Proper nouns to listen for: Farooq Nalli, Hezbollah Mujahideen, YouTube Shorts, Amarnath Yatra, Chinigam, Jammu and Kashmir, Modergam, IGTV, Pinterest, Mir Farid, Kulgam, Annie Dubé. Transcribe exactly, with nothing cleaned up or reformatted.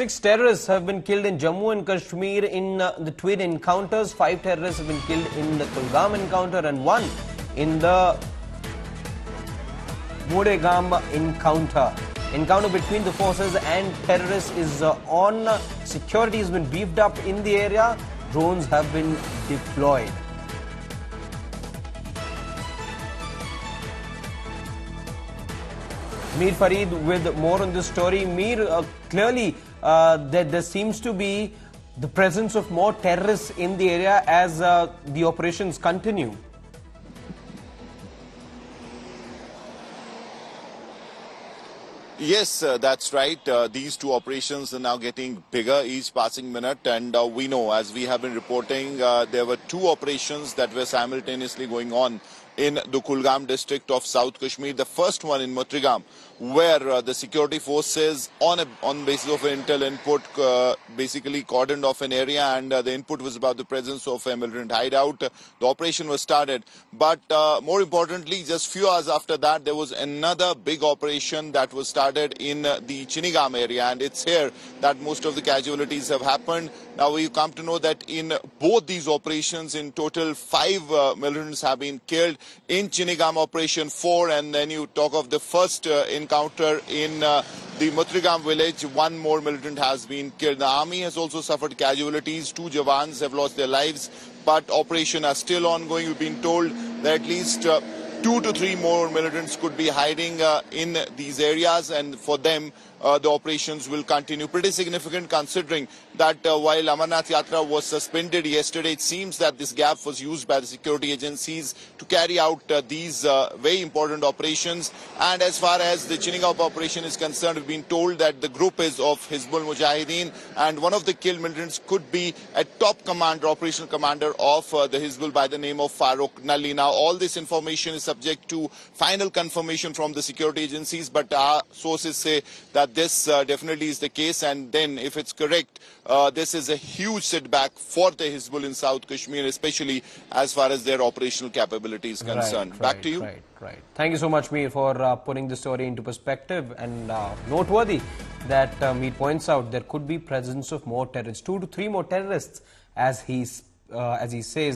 Six terrorists have been killed in Jammu and Kashmir in uh, the twin encounters. Five terrorists have been killed in the Kulgam encounter and one in the Modergam encounter. Encounter between the forces and terrorists is uh, on. Security has been beefed up in the area. Drones have been deployed. Mir Farid with more on this story. Mir, uh, clearly uh, there, there seems to be the presence of more terrorists in the area as uh, the operations continue. Yes, uh, that's right. Uh, these two operations are now getting bigger each passing minute, and uh, we know, as we have been reporting, uh, there were two operations that were simultaneously going on in the Kulgam district of South Kashmir. The first one in Modergam, where uh, the security forces, on a, on basis of intel input, uh, basically cordoned off an area, and uh, the input was about the presence of a militant hideout. Uh, the operation was started, but uh, more importantly, just few hours after that, there was another big operation that was started in uh, the Chinigam area, and it's here that most of the casualties have happened. Now we come to know that in both these operations, in total, five uh, militants have been killed. In Chinigam, operation four, and then you talk of the first uh, encounter in uh, the Modergam village, one more militant has been killed. The army has also suffered casualties. Two Jawans have lost their lives, but operation are still ongoing. We've been told that at least uh, two to three more militants could be hiding uh, in these areas, and for them uh, the operations will continue. Pretty significant, considering that uh, while Amarnath Yatra was suspended yesterday, it seems that this gap was used by the security agencies to carry out uh, these uh, very important operations. And as far as the Chinigam operation is concerned, we've been told that the group is of Hezbollah Mujahideen, and one of the killed militants could be a top commander, operational commander of uh, the Hezbollah by the name of Farooq Nalli. Now all this information is subject to final confirmation from the security agencies, but our sources say that this uh, definitely is the case, and then if it's correct, uh, this is a huge setback for the Hezbollah in South Kashmir, especially as far as their operational capability is concerned. Right, Back right, to you. Right, right. Thank you so much, Mir, for uh, putting the story into perspective, and uh, noteworthy that uh, Mir points out there could be presence of more terrorists, two to three more terrorists, as he, uh, as he says.